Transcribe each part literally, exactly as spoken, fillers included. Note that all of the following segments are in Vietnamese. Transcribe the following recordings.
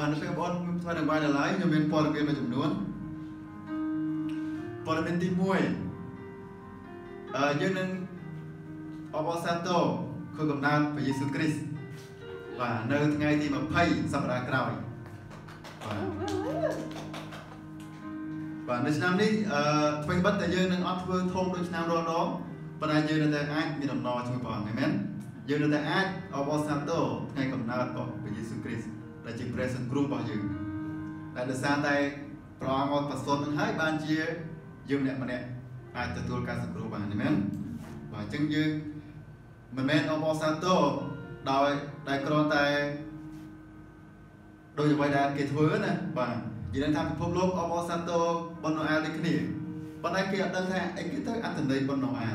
Bạn phải bọn thôi đừng quay lại cho mình bỏ cái mà chúng luôn. Bỏ bên tí muối. Ờ nhưng nên Obo Santo khởi công đàn của Jesus Christ. Và nơi ngày thì hai mươi sắp ra cào. Và và nơi năm nay ờ quanh bắt tại dương nên ớt vơ thông đối năm đó đó. Bạn ai dương nên ai mình đồng nó chúng bọn amen. Dương nên ai Obo Santo ngày công đàn của Jesus Christ. Là chỉ present group bao nhiêu là được sang tay prong một person mình hãy ban chia dương này mà này ai tự tuôn cả sự group bạn amen và chân dương mình men ông Bo Santo đòi đại con tay đôi vai đàn kịch hứa này và chỉ đang tham phục lốp ông Bo Santo ban đầu ai đến kia ban ai kia đang thay anh kia thấy anh từng đây ban đầu ai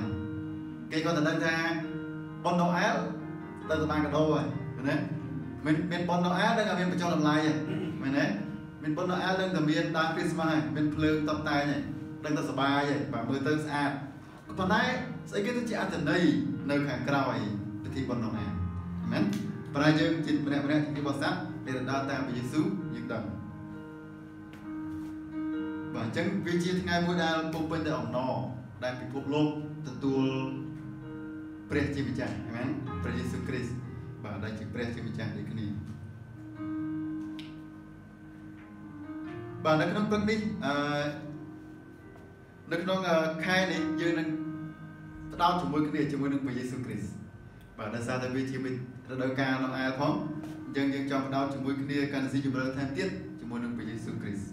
cái con đang thay ban đầu ai đang tập ăn cả đôi này mình mình bón nó á đang làm mình phải cho làm lại vậy mình đấy mình bón nó á đang làm mình đang Christmas này mình pleu tập tay này đang tập sờ bài vậy và mưa tới sạt còn đấy sẽ cái thứ chị ăn từ đây nơi hàng cào này thì bón nó á men và đây giờ chị mình mình thì bón sắt để đào tạo về Jesus những đồng và chẳng vị trí ngày mỗi đào cùng bên để ổn nọ đang bị phục lục từ tuộtព្រះជាម្ចាស់amenព្រះយេស៊ូវគ្រីស្ទ và đại chỉ pres chỉ mình chạm đến cái này. Và nó không cần đi, nó không khai này như năng đau chúng mới cái này chúng mới năng với Jesus Christ. Và đại sao tại vì chỉ mình đã đau ca nó ai phóng, nhưng nhưng trong đau chúng mới cái này cần gì chúng mới thay tiết chúng mới năng với Jesus Christ.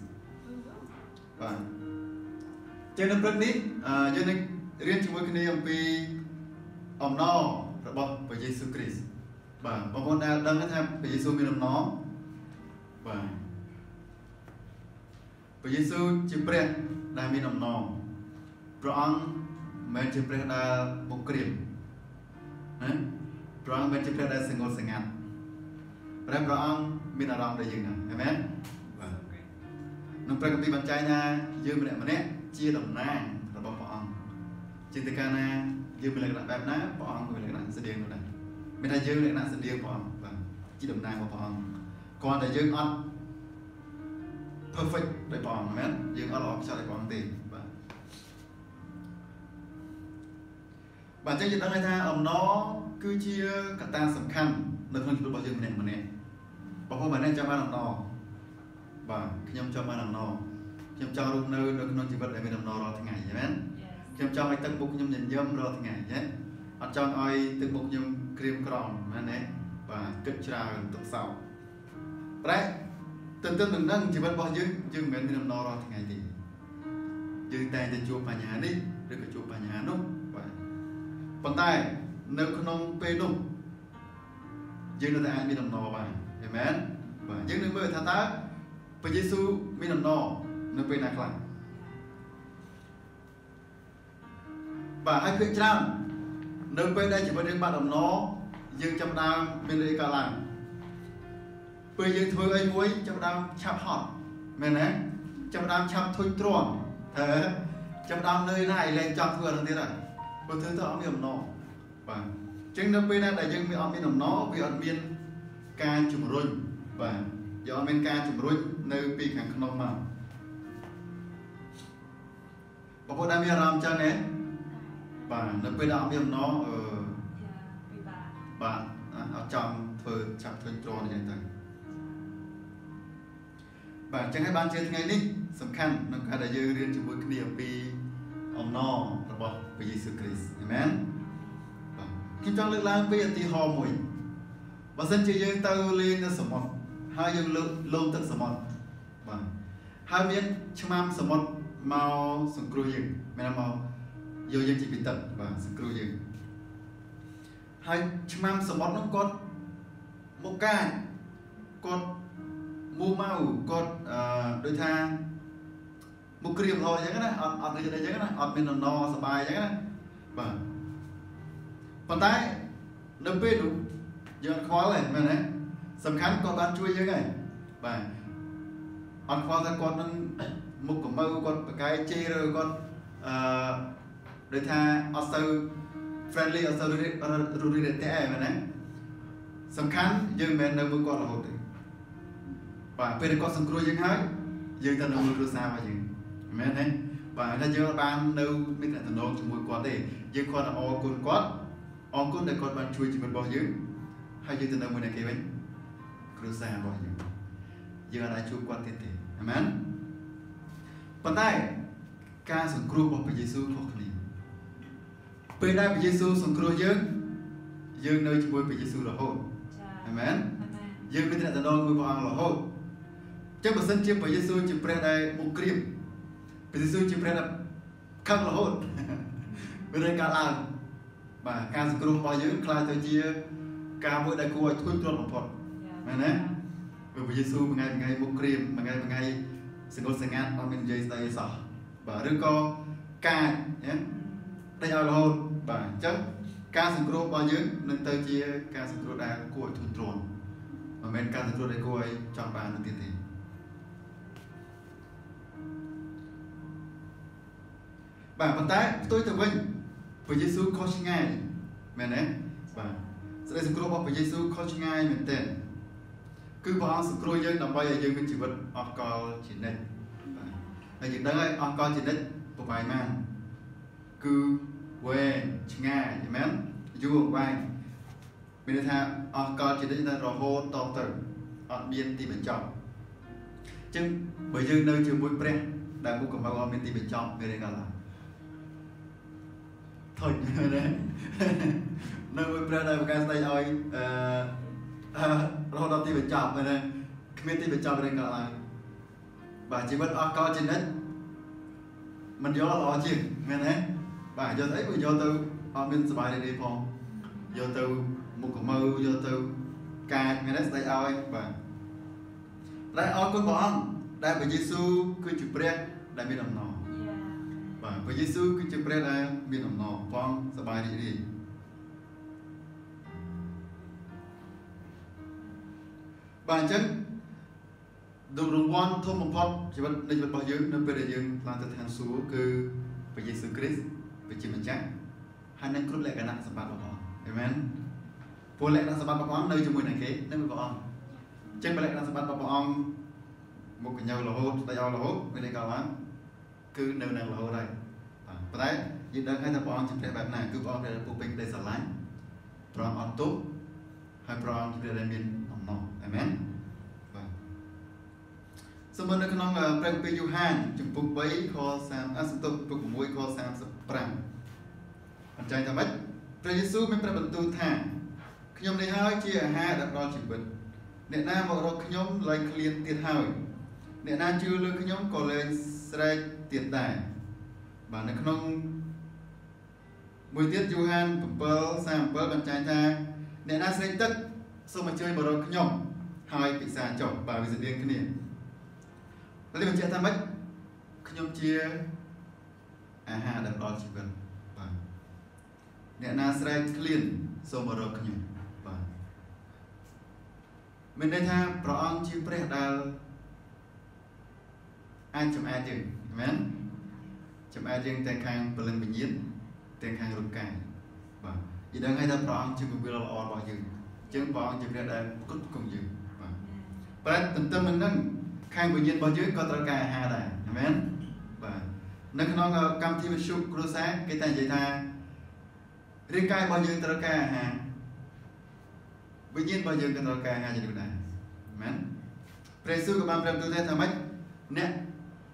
Và cho nên cần đi, cho nên riêng chúng mới cái này vì ông nó là bậc với Jesus Christ. Và bọn con đang đăng cái tham về Giêsu mình làm nó và về Giêsu chỉ biết là mình làm nó, prong mình chỉ biết là bốc kìm, prong mình chỉ biết là sinh ngôn sinh ngạn, rồi prong mình làm làm để dừng nào, amen. Nông prai cầm tay bàn chai na, dư mình lại mình nét chia đồng na là bọn prong, chia từ ca na, dư mình lại làm bẹp na, prong mình lại làm sẽ điên rồi này. Mình đã dưng lại nặng sự điên của ông và chỉ đồng nàng của ông còn đã dưng ông perfect để bỏ ông mến dưng ông lọc cho để bỏ ông tìm và bản chất dịch đang ngay thay ông nó cứ chia cả ta sầm khăn nơi không được bảo dưng mình nè bảo không bản này cho ba đồng nò và khi nhóm cho ba đồng nò nhóm cho lúc nơi nơi không chỉ vật để mình đồng nò rồi thì ngày vậy mến nhóm cho anh tân bục nhóm nhìn dâm rồi thì ngày vậy anh cho ai tân bục nhóm krim krong mà này và kịch trà gần tập sau đấy từng từng từng nâng chỉ vẫn bao nhiêu nhưng mình làm nó rồi thì ngày gì nhưng tay để chụp bà nhà đi được cái chụp bà nhà đúng và còn tay nếu không nông pe đúng nhưng là ai mình làm nó bài amen và những người mới thà tá với Jesus mình làm nó nó pe nạc lại và hai kịch trà nếu bên đây chỉ với những bạn đồng nó dương trong đam bên đây cả làng bây giờ thôi anh muối trong đam chạm họp mình đấy trong đam chạm thôi tròn thế trong đam nơi này lên chạm vừa là thế này một thứ tôi ông nó và chính nếu bên đây đại dương bị ông đồng nó bị ông biên ca chùm rồi và do bên ca chùm rồi nơi bị kháng không mà bà cô đang làm cho nè và nó quên đạo miệng nó ở bạn ở trong thờ chạm thuyền tròn như thế và chẳng hay ban trên ngày đi sầm khăn nó cả đại dương riêng chúng tôi niệm vì ông nó là bậc vì Jesus Christ amen khi trong lực lang vì ti ho mùi và dân chơi dương tàu lên nó sầm mọt hai dương lượng lông tận sầm mọt và hai miếng chăm sầm mọt màu sầm cua dương mẹ màu vô dân chỉ bị tật và screw dương hai chăm sờ bót nó con một cái con mua mau con đôi tha một kìm thôi vậy đó ọt ọt này vậy đó ọt bên nó sờ bài vậy đó và còn tay đâm bên đúng giờ khó này mà này sầm khán còn ban chui vậy này và ọt khó ra con nó một của mau con cái chê rồi con đời tha ở sâu friendly ở sâu rủi rủi để té mà nè, sầm khăn dương men đang muốn còn là hột đấy, và bây giờ có sung cua dân hết dân ta nông cua xa và dân mấy anh ấy và ta giờ ban đâu biết là thành nông mùi quạt để dân con là o côn quạt o côn để con ban chui chỉ mình bỏ dân hay dân ta nông mùi này kia bên cua xa bỏ dân giờ lại chui quạt tiền tiền amen bắt tay ca sung cua bỏ với Jesus học đi bây giờ với Jesus sung cua dân dân nơi chỉ mùi với Jesus là hồn amen dân biết là thành nông mùi bỏ ăn là hồn chắc bản thân chiếm bởi Jesus chỉ phải đại một kìm bởi Jesus chỉ phải là khăn là hôn bởi đây cả làng và càng sử dụng bao nhiêu khai cho chia cả mỗi đại cô ấy thuốc tuôn một phút bởi bởi Jesus một ngày một ngày một kìm một ngày một ngày sẽ ngồi sẽ ngát và mình dây dây sọ bởi đứa con ca đây là hôn bởi chắc càng sử dụng bao nhiêu nâng tơ chia càng sử dụng đại cô ấy thuốc tuôn và mình càng sử dụng đại cô ấy trong bàn nâng tiền tiền và vấn đề tôi tự mình với Jesus có chừng ngay mình đấy và sẽ được scroll up với Jesus có chừng ngay mình tên cứ vào scroll dần nằm bay ở dưới mình chỉ vật ở call chỉ nên và những đấy ở call chỉ nên một vài màn cứ về chừng ngay thì mình du ngoại mình thấy ha ở call chỉ nên chúng ta rồi hô tàu tử ở biên tì bên trong nhưng bởi dưng nơi trường mũi pre đại mục cầm vào biên tì bên trong về đây là thôi đấy nơi mình ra đây một cái tay ơi rồi đầu tiên mình chọn rồi này mình tiên mình chọn rồi cả là bà chỉ biết ở coi trên đấy mình vô lo chuyện nghe đấy bà vô thấy mình vô từ ở bên sài này đi phòng vô từ một cụm mơ vô từ cài nghe đấy tay ơi bà đây ở con bỏ ăn đây với Jesus cứ chụp riêng đây mình làm nọ và với Jesus cứ chụp riêng đây mình làm nọ phong sài bài đi đi bản chất đường rung quan thông một phút chỉ vấn đề bao nhiêu nên bây giờ dừng làm từ hàng số cứ với Jesus Christ với chỉ mình chắc hai năng cướp lại cái năng sập bạc của amen vô lại năng sập bạc của ông nơi chúng mình này kế nên mình bảo ông trên lại năng sập bạc của ông một cái nhau là hốt tay nhau là hốt người này cao lắm cứ nêu năng là hốt đây và đấy những đơn hay là bảo ông chỉ phải bạn này cứ bảo ông để phục bình để sờ lái pro ông tốt hay pro ông để làm mình amen. Vâng. Số môn nâng nông là Prang Pê Yuhan chụp phục bấy khó sáng ác tục phục mũi khó sáng sắp prang. Anh trai ta mất. Prang Jesus mới prang bận tu thả. Khi nhóm này hơi chia hai đặt đo chỉ bình. Nẹ na một rồi khi nhóm lấy liền tiệt hỏi. Nẹ na chưa lưu khi nhóm có lên sạch tiệt tài. Và nâng nông mùi tiết Yuhan bẩm bơ sáng bơ bạn trai ta. Nẹ na sạch tất. Sau mà chơi bảo đồ nhóm hai bị xa chồng và bị dẫn điên cái niềm lấy mình chia tham mất cái nhóm chia à ha đặt đo chỉ cần và nè na sreit clean sau bảo đồ cái nhóm và mình đây tha bảo ông chia pre đal ai chấm ai dừng amen chấm ai dừng tên khang bền bình yên tên khang rụt cài và gì đang hay ta bảo ông chưa bị lọt bảo dừng chúng bọn chúng ra đây cũng cùng dự và tình tâm mình nâng khang bình yên bao dưới có tất cả hai đài amen và nâng nó cam thi với súc rô sáng cái tay dạy tha riêng cái bao dưới tất cả hai bình yên bao dưới có tất cả hai điều này amen pray sư của bạn làm tôi thấy tham ích nè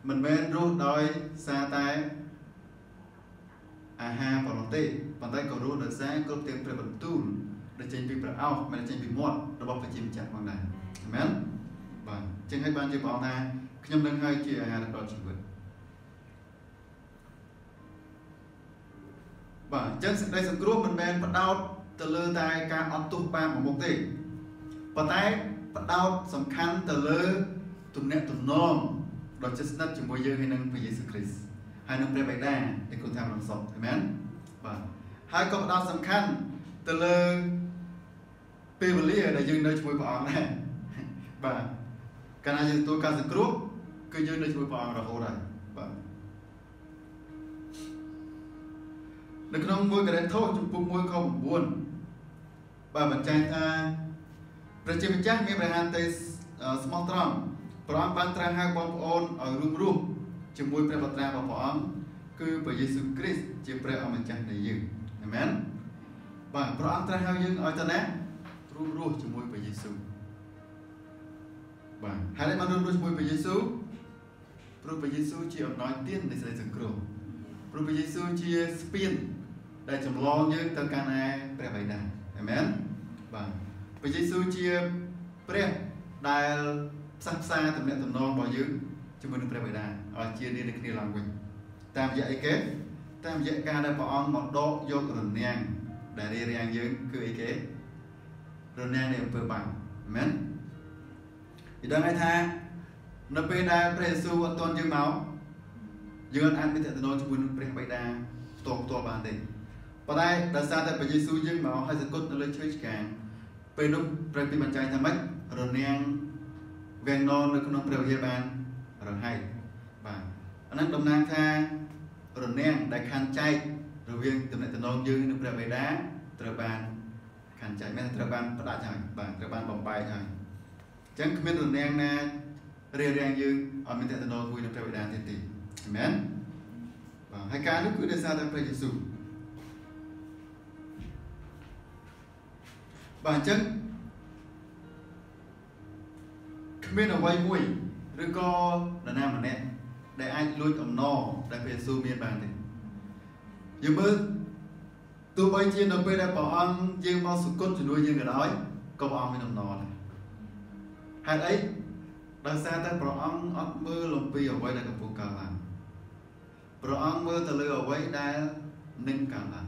mình bên rút đôi xa tay à ha vào lòng tê bàn tay cầu rút đợt sáng có tiếng pray bật tu để tranh bị bật ao, mình để tranh bị mọt, để bọc phải chìm chặt bằng này, amen. Và tranh hai ban chơi bóng này, khi nhầm đơn hai chia hai đặt đòn chỉ vượt. Và chân đây sân cướp mình bèn bật ao, từ lơ tay ca on tung ba một một tỷ, bật tay bật ao, tầm khăn từ lơ tụm nẹt tụm nôm, đòn chân nát chỉ môi dơ hay nâng với Jesus Christ, hai nâng bè bạch đà để cùng tham làm sọt, amen. Và hai con bật ao tầm khăn từ lơ bây giờ lý là dân nơi chúng tôi bảo này và cái này dân tôi ca dân cướp cứ dân nơi chúng tôi bảo là hồ này và được nông môi cái đấy thôi chúng tôi môi không buồn và mình trai ta rồi chỉ mình chắc mình phải hàn tây ព្រះអង្គបានត្រាស់ហៅបងប្អូនឲ្យរួមរស់ជាមួយព្រះបត្រារបស់ព្រះអង្គគឺព្រះយេស៊ូវគ្រីស្ទជាព្រះអម្ចាស់នៃយើងអាមែនបាទព្រះអង្គត្រាស់ហៅយើងឲ្យទៅណារួមរស់ជាមួយព្រះយេស៊ូវព្រោះព្រះយេស៊ូវជាស្ពានដែលចម្លងយើងទៅកាន់ព្រះបិតាអាមែនបាទព្រះយេស៊ូវជា ព្រះព្រះដែលសាបសាតែម្នាក់តំណងរបស់យើងជាមួយនឹងព្រះបិតាឲ្យជានេះនៅគ្នាឡើងវិញតាមរយៈអីគេតាមរយៈការដែលព្រះអង្គមកដកយករនាំងដែលរារាំងយើងគឺអីគេរនាំងនៃអំពើបាបអាមែនពីដល់ថ្ងៃថានៅពេលដែលព្រះយេស៊ូវអត់ទាន់យើងមកយើងអត់បានពិចារណាថាម៉េច រនាំងវាងនរនៅក្នុងព្រះវិហារបានរហ័យបាទអានឹងតំណាងថារនាំងដែលខានចែករវាងទំនាក់ទំនងយើងនិងព្រះបិតាត្រូវបានខានចែកមែនត្រូវបានបបំបែកហើយអញ្ចឹងគ្មានរនាំងណារារាំងយើងឲ្យមានតែតំណងជាមួយនឹងព្រះបិតាទេទេមែនបាទហើយការនោះគឺដោយសារតែព្រះយេស៊ូវបាទអញ្ចឹង មានអ្វីមួយឬក៏ដំណើរម្នាក់ដែលអាចលួចអំណរដែលព្រះយេស៊ូវមានបានទេយើងមើលទោះបីជានៅពេលដែលព្រះអង្គយើងមកសុគន្ធជាមួយយើងក៏ដោយក៏ព្រះអង្គមានអំណរដែរហេតុអីដោយសារតែព្រះអង្គអត់មើលលំពីអ្វីដែលកំពុងកើតឡើងព្រះអង្គមើលទៅលើអ្វីដែលនឹងកើតឡើង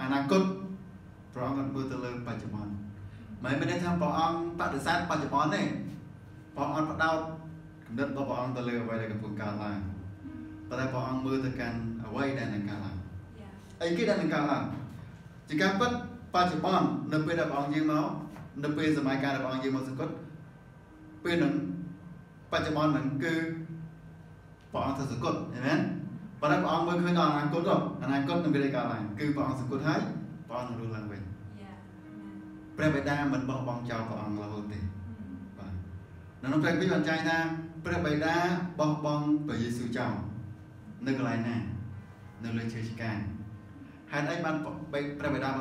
អានាគតព្រះអង្គអត់មើលទៅលើបច្ចុប្បន្ន មិនមែនទេថាព្រះអង្គបដិសេធបច្ចុប្បន្នទេព្រះអង្គអត់ផ្ដោតមិនមែនទេថាព្រះអង្គមើលទៅកាន់អ្វីដែលនឹងកើតឡើងអីគេដែលនឹងកើតឡើងជាការពិតបច្ចុប្បន្ននៅពេលដែលព្រះអង្គយើងមកនៅពេលសម័យកាលដែលព្រះអង្គយើងមកសង្កត់ពេលនឹងបច្ចុប្បន្ននឹងគឺព្រះអង្គទៅសង្កត់មែនទេប៉ុន្តែព្រះអង្គមើលឃើញដល់អនាគតដល់អនាគតនឹងវាដែលកើតឡើងគឺព្រះអង្គសង្កត់ហើយព្រះអង្គនឹងរស់ឡើងវិញ ព្រះបិតាបោះបង់ព្រះអង្គចោលព្រោះអំពើបាបហើយនឹងព្រះអត់ត្រូវបានបដិសេធ ទោះបីយើងស្ថិតក្នុងលក្ខណៈណាក៏ដោយត្រូវ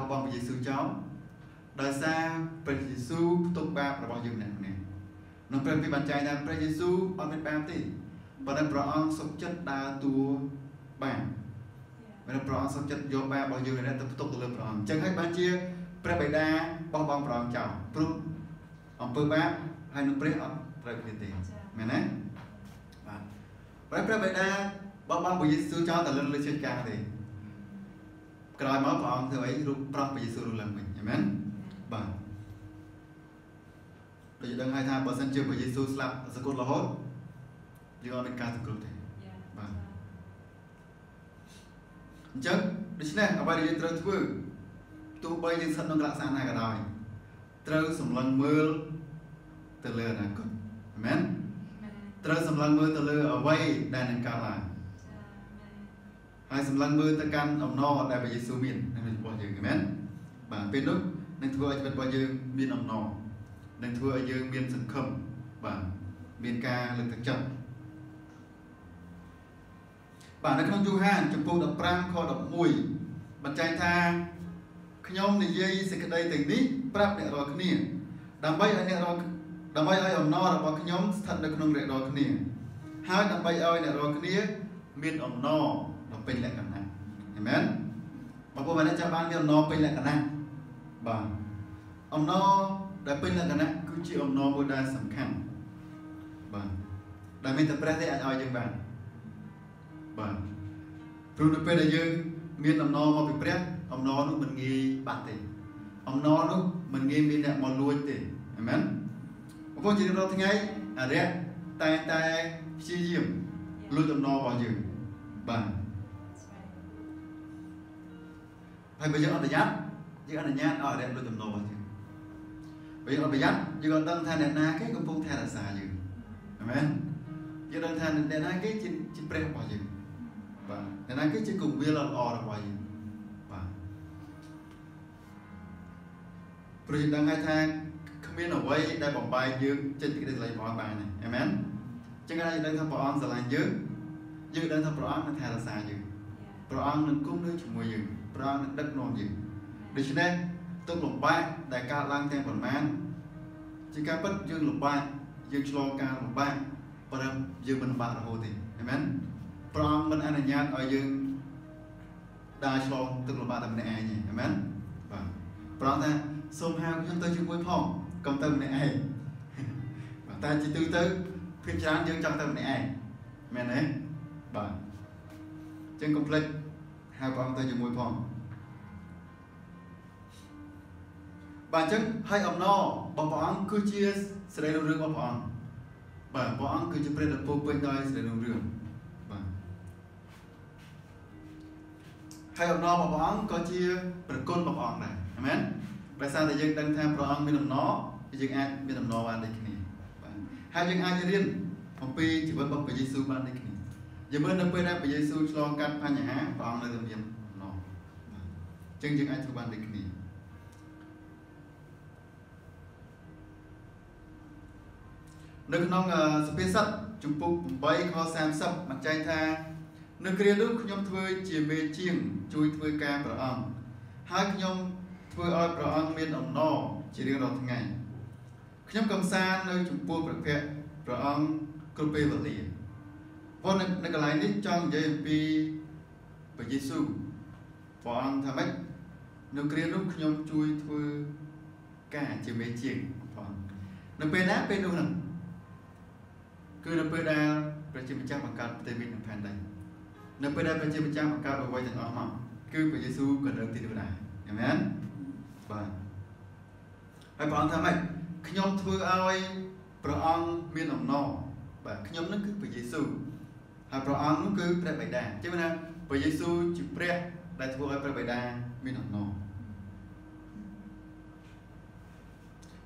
សម្លឹងមើលទៅលើអ្វីដែលនឹងកើតឡើងហើយសម្លឹងមើលទៅកាន់អំណរដែលព្រះយេស៊ូវមាននៅក្នុងរបស់យើងមែនបាទពេលនោះនឹងធ្វើឲ្យជីវិតរបស់យើងមានអំណរនឹងធ្វើឲ្យយើងមានសង្ឃឹមបាទមានការលើកទឹកចិត្តបាទនៅក្នុងយូហានចំពោះ ខ្ញុំនិយាយសេចក្តីទាំងនេះប្រាប់អ្នករាល់គ្នាដើម្បីឲ្យអ្នករាល់គ្នាមានអំណរនៅពេលលក្ខណៈអាមែនបងប្អូនបានចាំបានមានអំណរពេលលក្ខណៈគឺជាអំណរមួយដែលសំខាន់បាទដែលមានតែព្រះទេអាចឲ្យយើងបានបាទព្រោះនៅពេលដែលយើងមានអំណរមកពីព្រះ អំណរនោះមិនងាយបាត់ទេអំណរនោះមិនងាយមានអ្នកមកលួចទេអាមែនបងប្អូនជារៀបរាប់ថ្ងៃអារៈតែតែព្យាយាមលួចអំណររបស់យើងបាទហើយបើយើងអត់ប្រយ័ត្នយើងអត់ប្រយ័ត្នយើងអត់ដឹងថាអ្នកណាគេកំពុងថែរក្សាយើងអាមែនយើងដឹងថាអ្នកណាគេជាព្រះរបស់យើងបាទអ្នកណាគេជាគង្វាលល្អរបស់យើង ព្រោះយើងដឹងហើយថា miền Hawaii đại bồng bay dương trên cái đại bồng bay này, amen. Chẳng ai đang thắp bóng giờ lành dương, dương đang thắp bóng nó thay là xa dương, bóng nó cung nước chủng mùi dương, bóng nó đất non dương. Để cho nên tôi lồng bay đại ca lang theo bản man, chỉ ca bất dương lồng bay, dương slow ca lồng bay, bóng dương bên bờ hồ thì, amen. Bóng bên anh nhát ở dương đại slow tôi lồng bay tại bên này, amen. Bóng ta sôm hao chúng tôi chưa quên phong cầm tâm này ai bà ta chỉ tư tư phiên trán dương trong tâm này ai mẹ đấy bà trên complete hai con tôi chưa quên phong bà chắc hai ông no bà bọn cứ chia sẽ đầy đủ rương bà bọn bà bọn cứ chia bền được phù quên đôi sẽ đầy đủ rương bà hai ông no bà bọn có chia bền côn bà bọn này amen. Tại sao thì dân đang tham pro bên đồng nó thì dân ai bên đồng nó bạn đây cái này hai dân ai cho riêng phòng pi chỉ vẫn bọc về Giêsu bạn đây cái này giờ mới năm mươi năm về Giêsu cho căn pha nhà hát pro nơi đồng tiền nó chân dân ai cho bạn đây cái này nước nông space sắt Trung Quốc bay kho sam sấp mặt trái tha nước kia nước nhóm thuê chìa mê chiêng chui thuê ca pro hai nhóm vừa ơi pro ăn miên ẩm no chỉ riêng đầu ngày nhóm cầm xa nơi chúng buôn bạc phẹ pro ăn cơm bê vật lì vô nè cái lái nít trong dây pi bởi Giêsu pro ăn tham ích nước riêng lúc nhóm chui thưa cả chỉ mấy chuyện pro nước bê đá bê đâu nằng cứ nước bê đá bê chỉ một trăm bằng cát tây bình thành đây nước bê đá bê chỉ một trăm bằng cát ở quay thành ở mỏng cứ bởi Giêsu cần đơn tin điều này amen. Và hãy bảo tham ấy khi nhóm thưa ai bảo ăn miên ẩm no và khi nhóm nó cứ bởi Giêsu hãy bảo ăn nó cứ đại bày đà chứ mà bởi Giêsu chỉ pre đại thưa ai đại bày đà miên ẩm no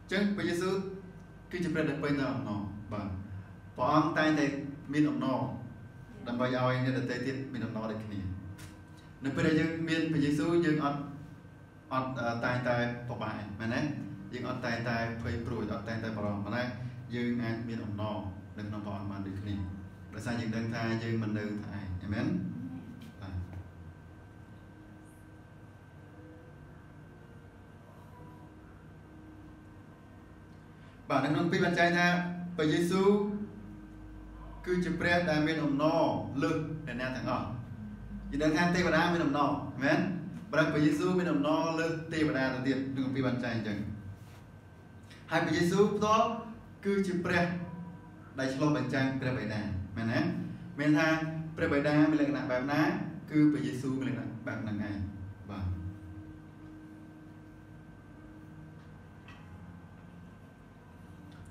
chứ bởi Giêsu cứ chỉ pre đại bày đà ẩm no và bảo ăn tay này miên ẩm no làm bao giờ nên là tay tiết miên ẩm no đây kia nếu bây giờ miên bởi Giêsu nhưng ăn ăn tai tai bỏ bài mà nè, nhưng ăn tai tai phơi bụi, ăn tai tai bỏ ròng mà nè, nhưng ăn miên ẩm no, đừng nằm bỏ mà được nè, tại sao nhưng đang thay nhưng mình đừng thay, amen. Bạn đang nông pin bạn trai nha, bởi Giêsu cứ chụp ra đại miên ẩm no, lưng để nè thằng ngỏ, nhưng đang thay tây và nam miên ẩm no, amen. Và đặc biệt Giêsu mình làm no lên tê và đa là tiền đừng vì bàn trai chẳng hai vị Giêsu đó cứ chụp pre đại slo bàn trai pre bảy đa mẹ nè mẹ tha pre bảy đa mình là bạn ná cứ vị Giêsu mình là bạn nằng ngày và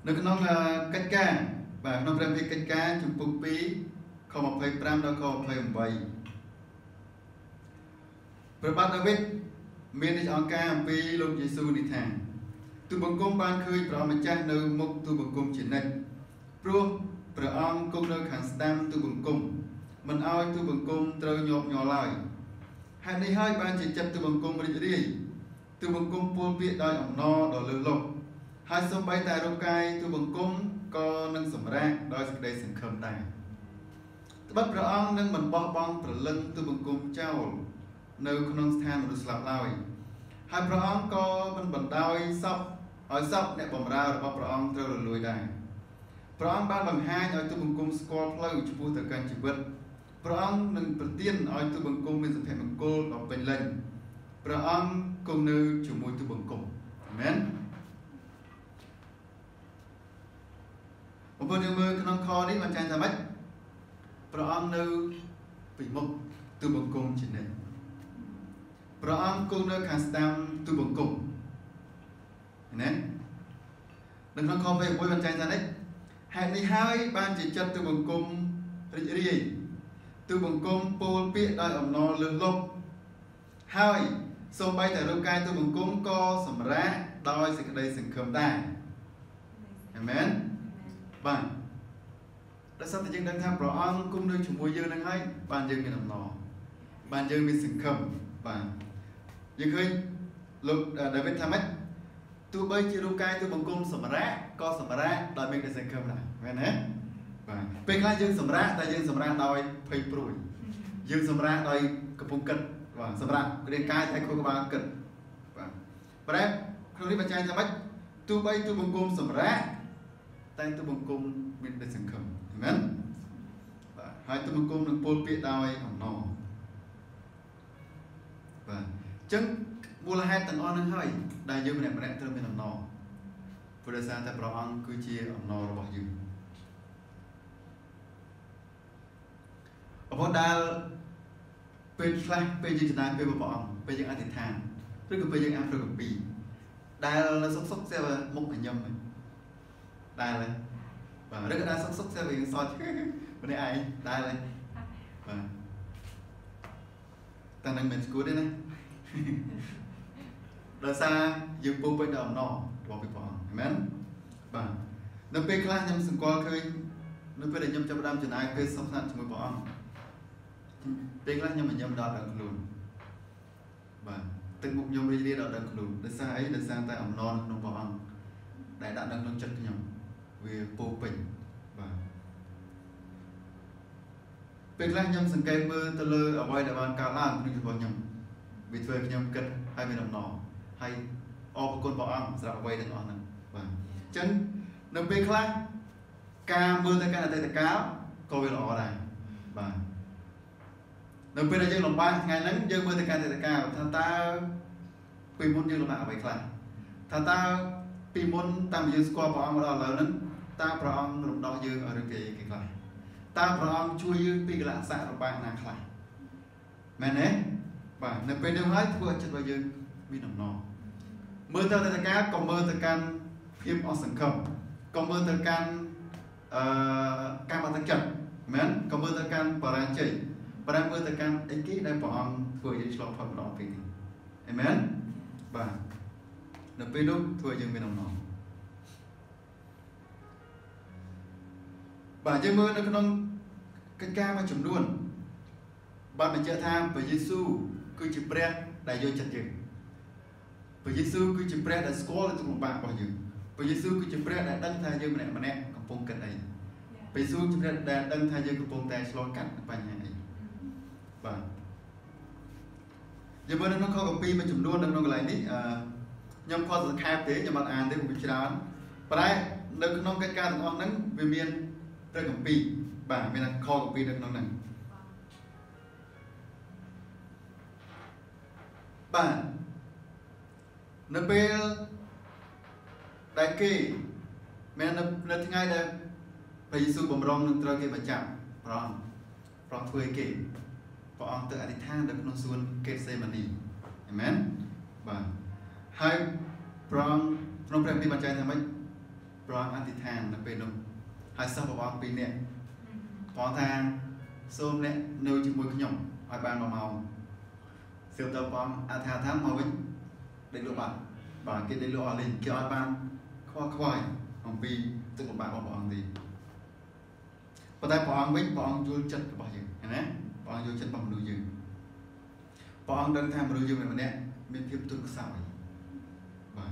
được nó là cách ca và nó làm việc cách ca chụp bục pí không một phẩy pram đâu không một phẩy bảy Phật Bát David miền Tây Ấn Ca vì Lục Giêsu đi thang tu bồng công ban khơi bảo mình chắc nơi mục tu bồng công chiến này, pro bảo ông công nơi kháng stam tu bồng công mình ao tu bồng công trơ nhọp nhỏ lại hai này hai ban chỉ chấp tu bồng công mình đi tu bồng công buôn việc đòi ổng no đòi lừa lộc hai sông bay tài rong cai tu bồng công co nâng sủng ra đòi sực đầy sủng khom tài bắt bảo ông nâng mình bong bong trở lưng tu bồng công trao nơi con than một sập lao hai pro ông co bên bận đau sập ở sập nẹp bầm ra rồi pro ông treo lên lùi đài pro ông ban bằng hai ở tu bồng cung score play chụp bút từ căn chụp bật pro ông đừng bật tiên ở tu bồng cung bên sập thẻ bằng cô đọc bên lên pro ông cùng nơi chụp mũi tu bồng cung amen một phần điều mơ con co đấy bạn trai ra mắt pro ông nơi bị mục tu bồng cung trên này pro ông cung nơi kháng stam tu bồng cung, nè, đừng nói không về vui vận trai ra đấy, hẹn đi hai ban chỉ chân tu bồng cung, rì rì, tu bồng cung pol pịa đai ẩm no lưng lông, hai, sông bay tại lâu cai tu bồng cung co sầm rã, đôi sừng đây sừng khom tai, amen, bạn, đã sao thì dân đang tham pro ông cung nơi chủng mùi dương đang hay, ban dương miền ẩm no, ban dương miền sừng khom, bạn. Nhưng khi lúc David Thamet Tụi bây chỉ rung cay tụi bằng cung sầm rã, co sầm rã, đòi mình để dành cơm nào, nghe nè. Và bên là dương sầm rã, ta dương sầm rã đòi phơi bụi, dương sầm rã đòi cặp bông cật, và sầm rã cái cay thay khôi của ba cật. Và và đấy, không biết bạn trai sao mấy, tụi bây tụi bằng cung sầm rã, tay tụi bằng cung mình để dành cơm, nghe nè. Và hai tụi bằng cung được bôi bịt đòi hỏng nò. Và chứng bù là hai tầng on nữa thôi. Đại dương này mà đẹp thơm mình nò. Phù đề xa ta bảo ăn cứ chia ẩm nò rồi bỏ dương. Ở bó đá bên phát, bên dương này, bên bỏ ẩm, bên dương ăn thịt thang. Rất cực bên dương ăn rồi cực bì. Đại là sốc sốc xe vào mục ảnh nhầm. Đại là rất cực đá sốc sốc xe vào những sọt. Bên đây ai? Đại là ta nâng mình cứu đây này. Đó xa dương bố bệnh đỏ nọ bỏ việc bỏ amen và nó bê khá nhầm xung qua khơi nó bê để nhầm cho bà đam chân ai khơi xong sẵn cho mùi bỏ ăn bê khá nhầm mà nhầm đỏ đằng lùn và từng mục nhầm đi đi đỏ đằng lùn đó xa ấy đó xa tay ẩm non nó bỏ ăn đại đạn đằng lông chất nhầm về bố bệnh và bê khá nhầm xung cây mơ tơ lơ ở ngoài đại bàn cá lan nó bỏ nhầm vì thuê nhầm cất hai bên đầm nọ hay ô con bảo ăn dạo quay đến on và chân nó bê khá ca mưa tay ca tay tay cáo coi về lọ này và nó bê ra dương lòng ba ngày nắng dương mưa tay ca tay tay cáo thằng ta quy môn dương lòng bạn vậy khá thằng ta quy môn tam dương qua bảo ăn đó là lớn ta bảo ăn lòng đo dương ở được cái cái khá ta bảo ăn chui dương bị lạ xạ lòng bạn nàng khá mẹ nè và nó bê đâu hết vừa chất vào dương bị nằm nò mơ tơ tơ cá còn mơ tơ can phim on sân khâm còn mơ tơ can can bàn tắc chật mến còn mơ tơ can bà ran chảy bà ran mơ tơ can ấy kĩ đang bỏ ăn vừa đi lo phần đó vì amen và nó bê đâu vừa dương bị nằm nò và chơi mơ nó có nông cái ca mà chấm luôn bạn mình chợ tham bởi Giêsu cứ chụp bẹt đại vô chặt dừng bởi Giêsu cứ chụp bẹt đại score lên trong bạn bỏ dừng bởi Giêsu cứ chụp bẹt đại đăng thay dương này mà nè cầm bông cật này bởi Giêsu chụp bẹt đại đăng thay dương cầm bông tay slow cắt và nhảy và giờ mới nó không có pi mà chụp luôn đang nói lại ní nhom kho sự khai tế nhom bạn ăn thế cũng bị chia đan và đây được nông cái ca thằng ông nắng về miền tới cầm pi và miền là kho cầm pi được nông này và nó bê đại kê mẹ nó nó ngay đây phải Giêsu bầm rong nâng trơ kê bạch chạm rong rong thuê kê bỏ ông tự ảnh thang được nông xuân kê xe mà đi amen và hai rong rong bèm đi bạch chạm thằng bạch rong ảnh thang nó bê nông hai xong bỏ ông bê nè bỏ thang xôm nè nêu chữ môi cái nhỏng hai bàn màu màu siêu tàu bom à thà thám màu vĩnh đến lộ bản bản kia đến lộ ở kia ở ban khoa khoai hồng vi tự một bạn bỏ bỏ gì và tại bỏ ăn vĩnh bỏ ăn vô chân bỏ dừng thế nè bỏ ăn vô chân bằng đuôi dừng bỏ ăn đơn tham đuôi dừng này mà nè mình thêm tương xào và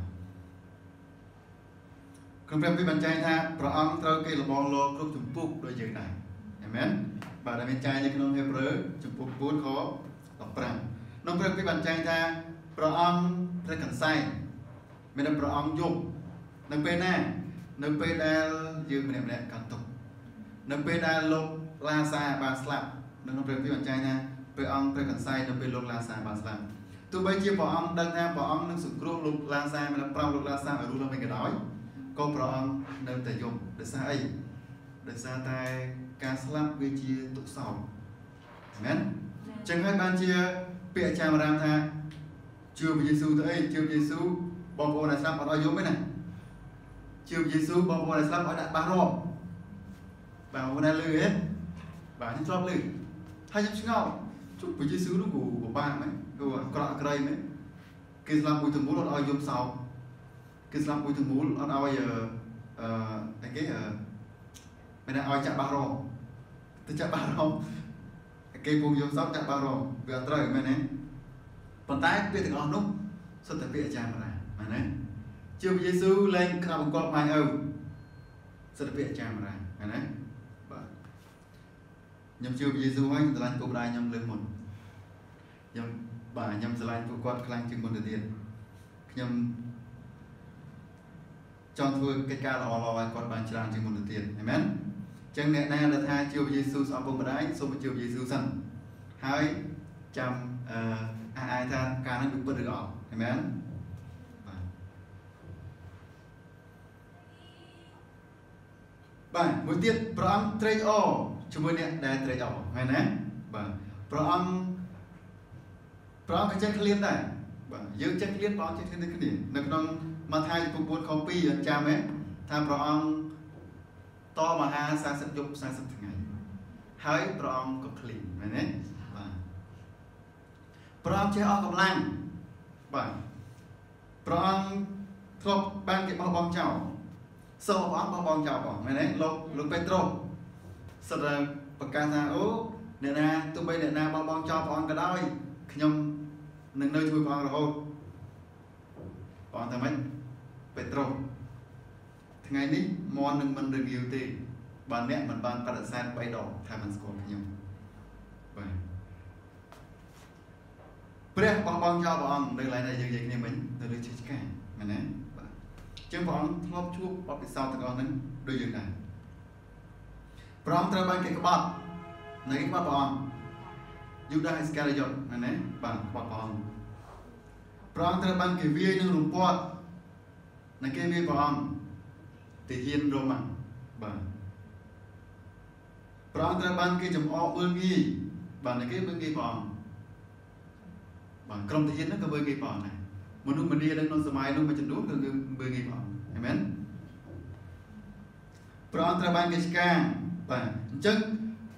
không phải với bạn trai tha bỏ ăn trâu kia là bỏ lô không chụp buộc đôi dừng này amen và là bên trai như cái nông nghiệp rớ chụp buộc bốn khó tập rằng nó phải cái bàn chai ta pro ông rất cần sai mình làm pro ông dùng nó bên này nó bên đây dương mình đẹp càng tục nó bên đây lục la sa ba slam nó phải cái bàn chai ta pro ông rất cần sai nó bên lục la sa ba slam tụi bây chia pro ông đơn ha pro ông nó sụt ruộng lục la sa mình làm pro lục la sa ở ruộng là mình cái đói con pro ông nên thể dùng để sao ấy để sao tay cá slam với chia tụ sầu nè chẳng hạn ban chia bịa cha mà làm tha chưa với Giêsu tới chưa với Giêsu bom bom này sắp ở đó giống cái này chưa với Giêsu bom bom này sắp ở đại ba rò bảo này lười hết bảo những trò lười hay những ngầu chụp với Giêsu lúc của của ba mấy của cọ cây mấy cái làm buổi thường muốn ở đó giống sau cái làm buổi thường muốn ở đó giờ cái mình đang ở chợ ba rò tới chợ ba rò cái vùng giống sóc chặt bao rồi về trời mày nè còn tay về từ ngon lúc xuất từ về cha mà này mà nè Chúa Giêsu lên khắp một con mai âu, sự việc chạm ra, anh ấy. Nhưng Chúa Giêsu ấy là anh cũng đại nhầm lên một, nhầm bà nhầm là anh cũng quát khăn chừng một đời tiền, nhầm chọn thua cái ca lò lò anh quát bàn chăn chừng một đời tiền, amen. Chẳng lẽ nay là thay Chúa Giêsu sau bông đại số một Chúa Giêsu sẵn, hai chăm ai tha ca nó cũng bất được ọ, amen. Bài một tiết pro âm trade o chúng mình nhận đại trade o ngày nè bài pro âm pro âm cái chất liên này bài dương chất liên pro chất liên cái gì nâng nâng mà thay phục vụ copy ở cha mẹ tham pro âm to mà ha sang sử dụng sang sử ngày hãy pro âm có clean ngày nè bài pro âm chơi o cầm lan bài pro âm thuộc ban cái bao bom chảo sau so, bóng bóng bóng chào bóng này này lục lục Petro sau đó bậc ca ra ố nè nè tụi bây nè nè bóng bóng chào bóng cả đôi nhưng nâng nơi chui bóng rồi bóng thầm anh Petro ngày này mòn nâng mình review thì bà mẹ mình bàn phát sản bay đỏ thay mình score nhau vậy bây bóng bóng chào bóng đây lại này dừng dừng này mình từ đây chơi cái này này chúng phóng thóp chuốc bọc sau từ con đến đôi giường này, prom từ ban cái bọc, này cái bọc prom, Judas Iscariot này này bằng bọc prom, prom từ ban cái vi nương lùng bọt, này cái vi prom, thể hiện đồ mặn, bằng, prom từ ban cái chấm o bưng ghi, bằng này cái bưng ghi prom, bằng cầm thể hiện nó cái bưng ghi prom này. Một lúc mình đi lên non sớm mai lúc mà chân đốt người người nghiệp họ, amen. Pro tra ban Gishka, và chắc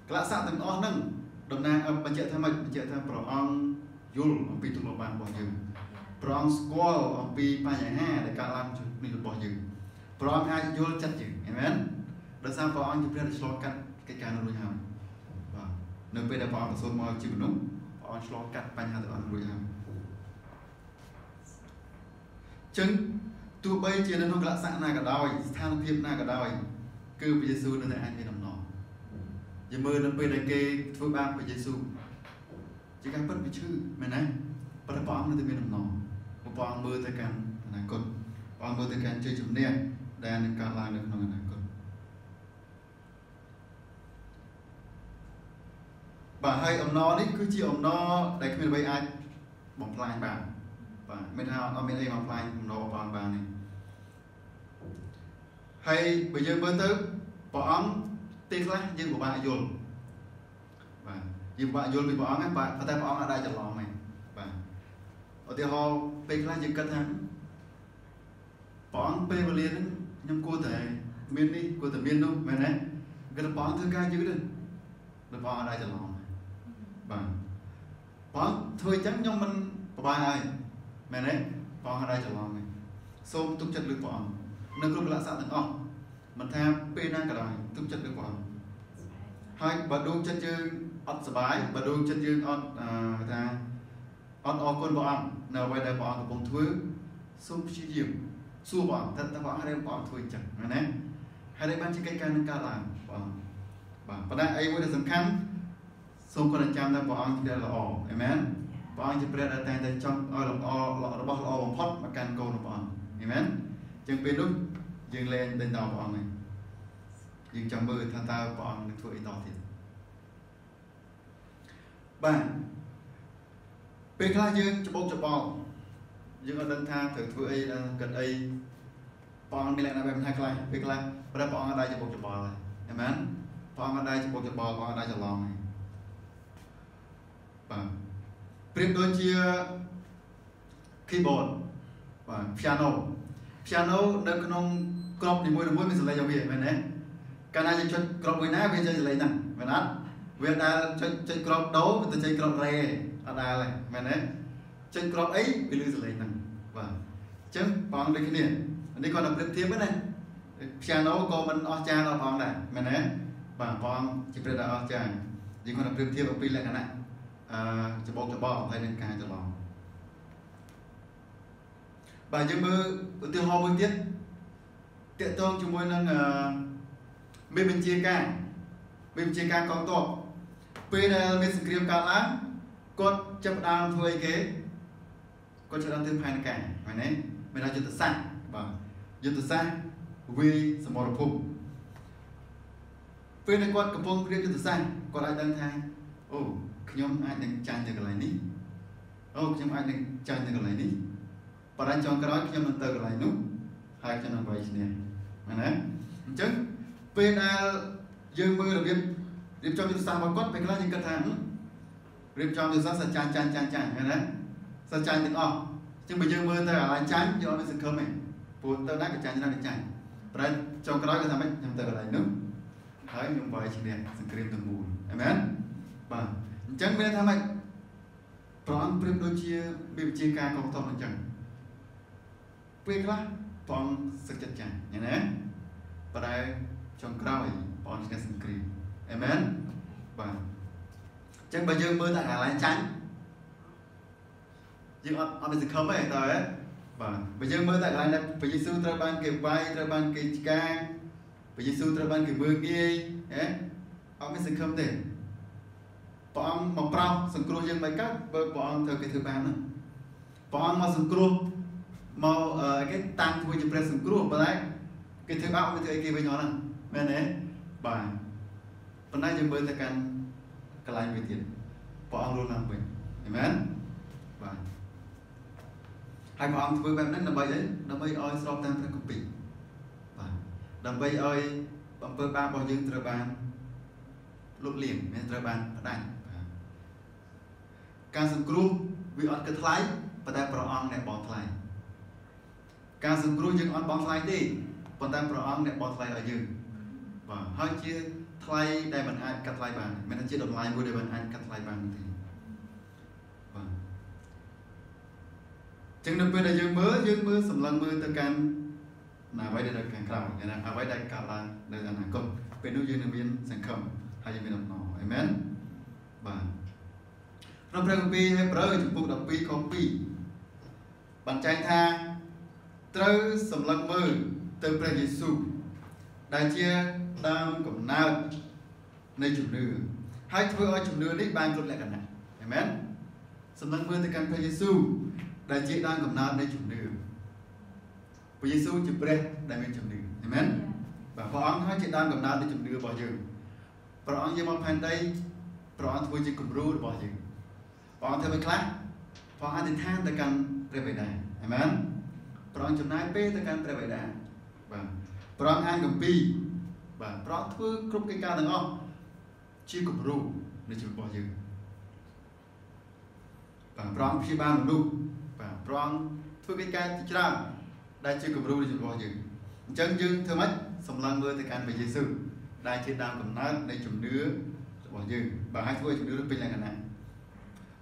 lá sạ từng o nâng đồng na âm bạch trợ tham mạch bạch trợ tham pro on yul ông pi tụng ban bỏ dừng, pro on squall ông pi pa nhà ha để cả làm mình bỏ dừng, pro on hai yul chặt dừng, amen. Đó sao pro on chụp ra để slot cắt cái cá nó nuôi hầm, và nếu bây giờ pro on số mồi chịu đúng, pro on slot cắt pa nhà tự ăn nuôi hầm. Chứng tụi bây chia nên không lạ sạn này cả đôi than thiệp này cả đôi cứ với Giêsu nên anh biết làm nó giờ mơ nó bây đại kê phước ba với Giêsu chỉ cần bất với chữ mày này bất là bom nó tự biết làm nó một bom mơ tới càng là cột bom mơ tới càng chơi chụp nè đàn được càng làm được nó là cột bà hay ông nó đấy cứ chỉ ông nó đại kê bây ai bỏ lại bà và mình hào nó mình đi mà phải nó vào bàn này hay bây giờ bữa tới bỏ ông tiếc lắm nhưng của bạn dồn và nhưng bạn dồn bị bỏ ông ấy bạn có thể bỏ ông ở đây chặt lò mày và ở tiêu ho tiếc lắm nhưng cất thắng bỏ ông bê vào liền nhưng cô thể miên đi cô thể miên luôn mày đấy cái bỏ ông thứ ca chứ đừng được bỏ ở đây chặt lò mày và bỏ thôi chắc nhưng mình bỏ ai mẹ đấy, bỏ hai đại trở lòng này, xôm tung chặt lưỡi bỏ, nâng cúp lạ sạn từng ông, mình tham pê năng cả đời tung chặt lưỡi bỏ, hai bà đôn chân dương ọt sờ bái, bà đôn chân dương ọt ta, ọt ọt con bỏ ông, nào vậy đại bỏ của bông thứ, xôm chi diệp, xua bỏ, thật ta bỏ hai đại bỏ thôi chẳng, mẹ đấy, hai đại ban chỉ cái ca nâng ca làm, bỏ, bỏ, và đại ấy mới là tầm khăn, xôm còn chăm ta bỏ ông thì đây là ổ, amen. Bọn chỉ biết là tay tay trong ở lòng o lọ nó bóc lọ bằng phốt mà can câu nó bọn, amen. Chẳng biết lúc dừng lên bên đầu bọn này, dừng trong mưa thằng ta bọn được thổi to thiệt. Bạn, bên kia dừng chụp bông chụp bò, dừng ở đơn tha thử thổi ấy gần ấy, bọn mình lại là bên hai kia, bên kia, bên đây bọn ở đây chụp bông chụp bò này, amen. Bọn ở đây chụp bông chụp bò, bọn ở đây chụp lò này, bạn. Prim đôi chia keyboard và piano piano nâng nông crop thì mỗi mỗi mình sẽ lấy dòng việt này cái này chơi crop với nãy bây giờ lấy nè mình ăn việt ta chơi chơi crop đấu mình chơi crop này ở đây này mình đấy chơi crop ấy mình lưu sẽ lấy nè và chứ bằng được cái này đây còn là prim thêm nữa này piano còn mình ở cha là bằng này mình đấy và bằng chỉ biết là ở cha chỉ còn là prim thêm ở pin lại cái này chụp bóng chụp bóng thay nên cài chụp bóng. Bà dư mơ từ hoa bông tiết tiện tôn chúng môi năng bên bên chia ca bên chia ca con to bên bên script ca lá con chấp đam thôi kế con chấp đam thêm hai cái phải nấy mình là dân tự sang và dân tự sang vì sự mồm phụng bên này con cầm phong riêng dân tự sang còn lại đang thay ô nhóm ai đang chăn được cái này ní ô nhóm ai đang chăn được cái này ní và đang chọn cái đó nhóm đang từ cái này nút hai cái nhóm quay này mà nè chứ bên này dương mưa là biết riêng cho dân sang mà con mình là những cái thằng riêng cho dân sang chăn chăn chăn chăn này nè sang chăn được không chứ bây giờ mưa ta là chán cho nó sự khơm này buồn tao đã cái chán cho nó cái chán rồi trong cái đó cái thằng ấy nhầm tới lại nước thấy nhung vài chỉ đẹp sự cream từ mù amen và chẳng biết thằng ấy toàn cream đôi chia bị chia ca còn toàn là chẳng quên quá toàn sự chặt chẽ như thế và đây trong cái đó ấy toàn cái sự cream amen và chẳng bây giờ mưa ta là chán nhưng ông ông sẽ không phải tới và bây giờ mới tại lại là bây giờ sưu tập ban kịp vai tập ban kịp ca bây giờ sưu tập ban kịp mưa kia ấy ông sẽ không thể bọn mập rau sừng cua dân mấy cắt bởi bọn thời kỳ thứ ba nữa bọn mà sừng cua màu cái tăng vui chụp lên sừng cua và đấy cái thứ ba ông mới thấy kia với nhỏ này bên đấy và hôm nay chúng mới sẽ cần cái lại về tiền bọn luôn làm vậy amen và hai bọn ông vừa bám đến đầm bay đấy, đầm bay ơi sọc tan ra cục bì, đầm bay ơi bọn vừa ba bọn dương tơ bàn, lục liềm men tơ bàn đạn, cá sấu cừu bị ăn cất lái, bọn ta bỏ ăn để bỏ lái, cá sấu cừu dương ăn bỏ lái đi, bọn ta bỏ ăn để bỏ lái ở dương, và hơi chia lái đại bản ăn cất lái bàn, men ăn chia đầm lái vui đại bản ăn cất lái bàn thì chừng nào bây giờ dương mưa dương mưa sầm lăng mưa ta can nào vậy để đặt càng cào như nào vậy đặt cào là để đặt hàng công bên núi dương miền sành khom hay dương miền đồng nọ amen và trong thời kỳ hay bơi chụp bụng đặc biệt không bị bàn trai tha trâu sầm lăng mưa từព្រះ Jesus ដែលជាដើមកំណើតនៃជំនឿហើយធ្វើឲ្យជំនឿនេះបានលុតលក្ខណៈ amen សំឡឹងមើលទៅកាន់ព្រះយេស៊ូវ ដែលជាដើមកំណើតនៃជំនឿព្រះយេស៊ូវជាព្រះដែលមានជំនឿ và prong khi ba một nụ và prong thưa cái ca chỉ ra đại chưa cầm rú để chụp bao nhiêu chân dương thưa mất sầm lăng mưa thời can về giê xu đại chưa đam cầm nát để chụp đứa bao nhiêu và hai thưa chụp đứa bên là cái này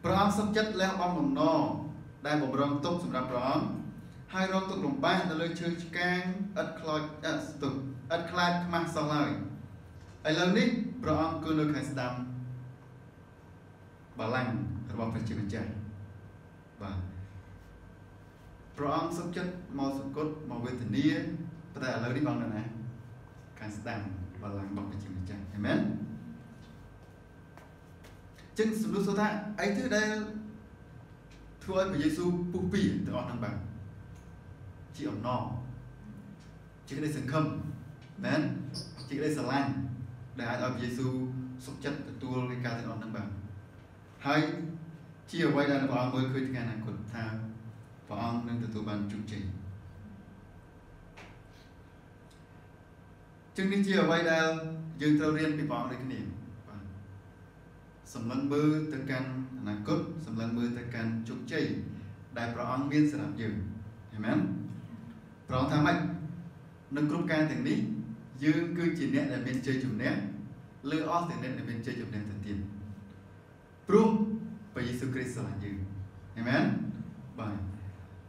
prong sắp chất leo bom đồng no đại bộ prong tốt sầm rạp prong hai rong tốt đồng ba đã lên chơi can ất cloy ất tục ất cloy mang sang lại ai lớn nít prong cứ nơi khai sâm bà lành và phải chịu chịu và prong sắp chất màu sọc cốt màu vệt nia và tại lời đi bằng này này càng sẵn và làm bằng cái chữ này amen chân sụp lún số tha ấy thứ đây thưa ơi của Giêsu bù bỉ từ on thằng bằng chị ổng nọ chị cái đây sừng khâm amen chị cái đây sờ lan để ai ơi của Giêsu sắp chất tua cái ca từ on thằng bằng hay chiều quay ra bọn ông mới khơi ngày này cột thao bọn ông nên từ từ bàn trung trình chừng đi chiều quay ra dương trâu riêng bị bọn đấy cái niệm sầm lăng bơ tất can là cốt sầm lăng bơ tất can trung trình đại bọn ông biết sẽ làm dừng amen bọn tham mạnh nâng group ca thành lý dương cứ chỉ nét là bên chơi chụp nét lừa off thì nét là bên chơi chụp nét thành tiền prum bởi Jesus Christ là như amen bởi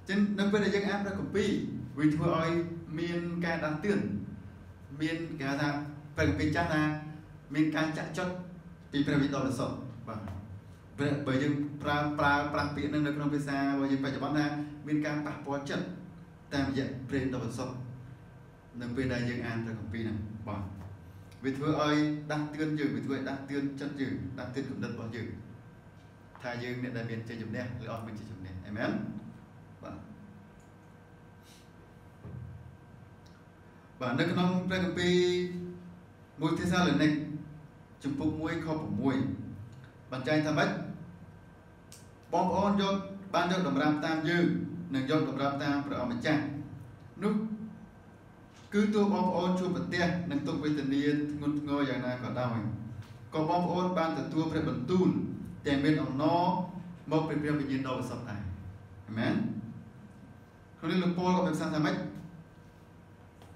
trên năm bên là dân áp ra copy vì thua ơi miền ca đáng tiền miền ca ra phần miền cha ra miền ca chặt chót vì phần miền đó là sợ bởi bởi dân pra pra pra biển năng lực nông pha và dân phải cho bọn ta miền ca bạc bỏ chất tam giác prem đầu sọc nâng về đại dương an rồi còn pin này bỏ vì thưa ơi đang tiên dừng vì thưa đang tiên chân dừng đang tiên cũng đất bỏ dừng thay dương miệng đại miệng chơi chụp nè lựa mình chơi chụp nè amen bạn bạn nâng nông ra còn pin mùi thế sao lần này chụp phục mùi kho phục mùi bạn trai tham bách bom on cho ban cho đồng ram tam dương nâng cho đồng ram tam rồi mình chạy nút cứ tôi bom ôn chụp bẩn tia nâng tung về tình nhiên ngôn ngôi dạng này còn đau mình còn bom ôn ban từ tua về bẩn tuôn tiền bên ông nó mọc về bên bên đầu sập này amen không nên lục pol có bên sang tham bách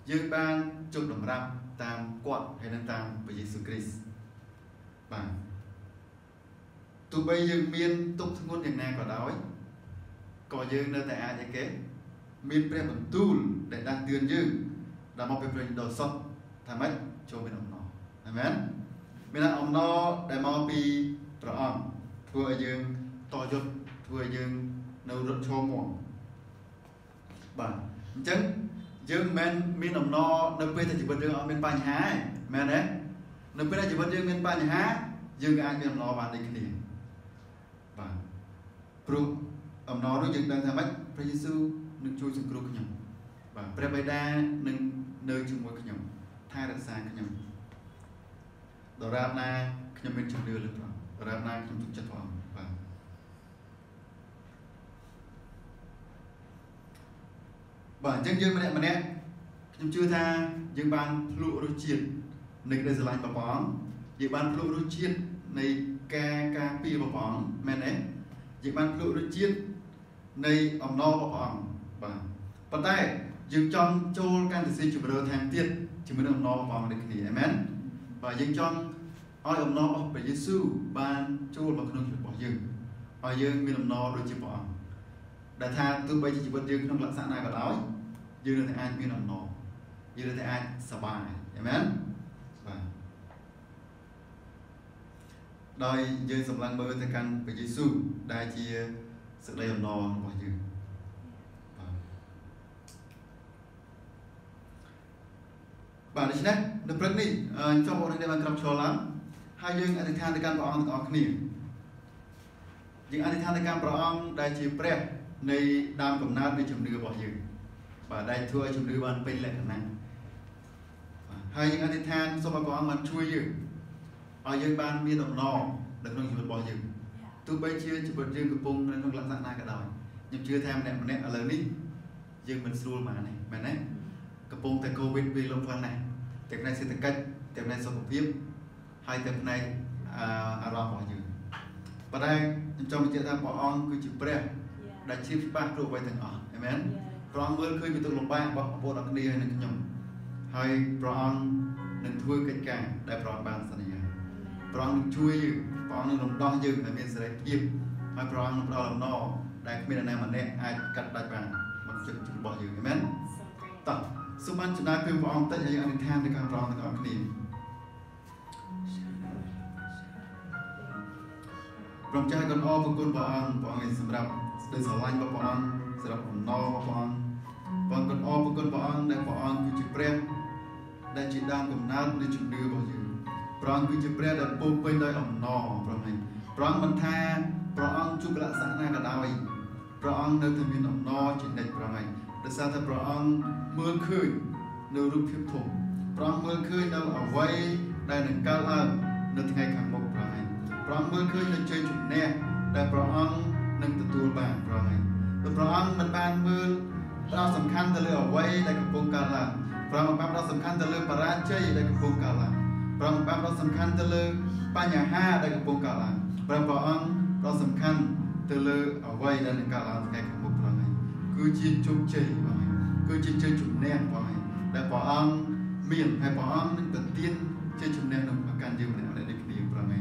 dương ban chụp đồng ram tam quạt hay nâng tam với Jesus Christ bằng tụi bây giờ miên tục ngôn dạng này còn đau có dương nơi tại ai như kế miên về bẩn tuôn để đang tiền dương là một bên bên đầu sọc tham ích cho bên ông nó amen bên là ông nó để mau bị rõ ông thua dương to dột thua dương nấu rất cho muộn bạn chẳng dương men miên ông nó nấu bên thì chỉ bên dương ở bên bàn há men đấy nấu bên chỉ bên dương bên bàn há dương ai bên ông nó bạn đi cái gì bạn pru ông nó đối dương đang tham ích Chúa Giêsu được chui trong pru nhỉ bạn bè bây đa nâng nơi chung mối nhầm thay đặt sang nhầm đó ra na nhầm bên trong đưa lực đó ra na nhầm chung chất hoàng và bản chân dương mà nè mà nè nhầm chưa tha dương ban lụa đôi chiên nâng đây giờ lại bà bóng dự ban lụa đôi chiên này ca ca pi bà bóng mẹ nè dự ban lụa đôi chiên này ông no bà bóng và bắt tay dương trong châu can thiệp chụp đầu thang tiệt chỉ mới ông nó vào được thì amen và dương trong oi ông nó bảo về Jesus ban châu mà không được bỏ dương oi dương mình ông nó đôi chỉ bỏ đại tha tôi bây giờ chỉ vẫn dương không lặn sạn này cả đói dương là ai mình ông nó dương là ai sập bài amen và đôi dương sập lan bơi thay can về Jesus đại chia sự đây ông nó bỏ dương và đấy nhé, được rất nị trong bộ này đây bạn cầm cho lắm, hai dương anh than thì can bảo ông ông nị, nhưng anh than thì can bảo ông đại chỉ prep này đam cầm nát này chấm đưa bỏ dừng, và đại thua chấm đưa bạn bên lại cả năng, hai dương anh than sau mà bảo ông mình chui dừng, ở dương ban miên động nọ, được không chịu bỏ dừng, tôi bây chưa chịu bỏ dừng cái bông nên không lặn dạng này cả đời, nhưng chưa tham này mình ở lớn đi, dương mình xua mà này, mẹ này, cái bông tại Covid vì lông phăng này. Tiếp này sẽ thực cách, tiếp này sẽ phục hiếp hai tiếp này à lo bỏ dừng và đây, trong một chiếc thang bỏ ông cứ chữ prep đã chip bác rượu quay thành ổng amen và ông vươn khơi bị tụng lộng bác bỏ bộ đặc đi hay nâng nhầm hay bỏ ông nâng thui cách càng để bỏ ông bàn sẵn nhờ bỏ ông nâng chui dừng bỏ ông nâng lộng đo dừng ở bên sẽ kiếp hay bỏ ông nâng đo lộng nọ đại khuyên này mà nè ai cắt đạch bàn bằng chữ bỏ dừng amen tổng số ban chúng ta kêu vào ông tất cả những anh tham để càng rong thì càng niệm rong trai còn o phục quân vào ông vào ngày sầm rập đời sầu lanh vào ông sầm rập ông no vào ông còn còn o phục quân vào ông đang vào ông cứ chụp prem đang chỉ đang cầm nát để chụp đưa vào dữ rong cứ chụp prem đặt bông bên đây ông no rong này rong mình tha rong chụp lại sáng nay cả đời rong nơi thềm biên ông no chỉ đẹp rong này để sao thì rong mưa khơi nấu rút phim thủng, rong mưa khơi nấu ở vây đại nền cao hơn nền ngày càng mọc ra này, rong mưa khơi nền chơi chụp nè, đại rong nền từ tua bàn ra này, đại rong mình bàn mưa, rau sầm khăn từ lưỡi ở vây đại cặp bông cà la, rong bám rau sầm khăn từ lưỡi bà ra chơi đại cặp bông cà la, rong bám rau sầm khăn từ lưỡi ba nhà ha đại cặp bông cà la, rong rau sầm khăn từ lưỡi ở vây đại nền cao la ngày càng mọc ra này, cứ chiên chụp chơi cứ chơi chơi chụp nè vào này để bỏ ăn miền hay bỏ ăn những cần tiên chơi chụp nè nó càng nhiều này để được nhiều vào này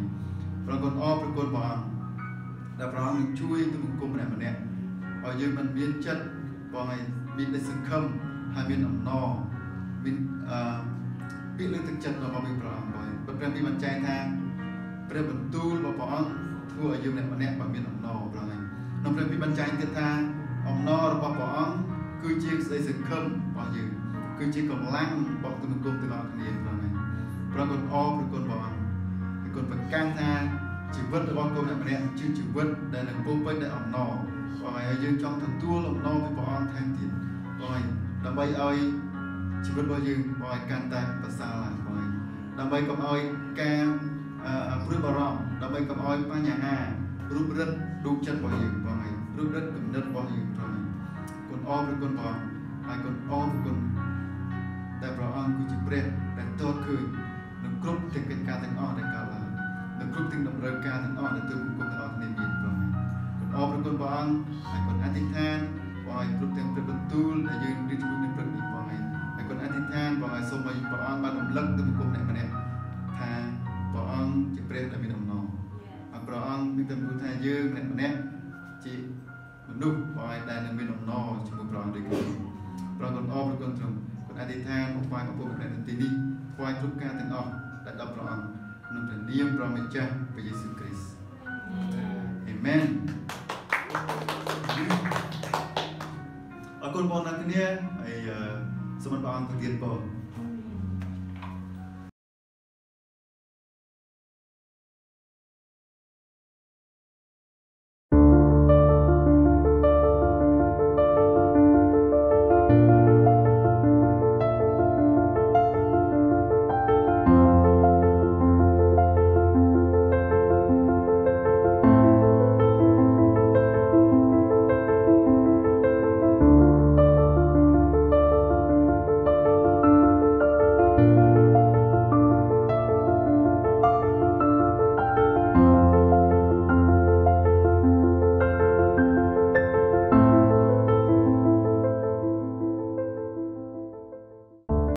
rồi còn o rồi còn bỏ ăn để bỏ ăn chui từ vùng cung này mà nè ở dưới mình miền chất vào này miền để sừng khâm hay miền ẩm no miền biết được thực chất là vào miền bỏ ăn rồi bất cứ khi mình chạy thang bất cứ mình tu và bỏ ăn thua ở dưới này mà nè vào miền ẩm no vào này nằm trên miền chạy thang ẩm no rồi bỏ ăn គឺជា រំរិតរូបចិត្តរបស់យើងបងឯងរំរិតគំនិតរបស់យើងផងឯង Rồi còn ôm rồi còn trồng, còn ai đi than một vài con buộc lại đến tini, vài lúc ca thành ôm đã đọc rồi ôm, nó là niềm rồi mình cha với Jesus Christ. Amen. Ở con bọn này, ấy, số bạn bạn thực hiện bỏ.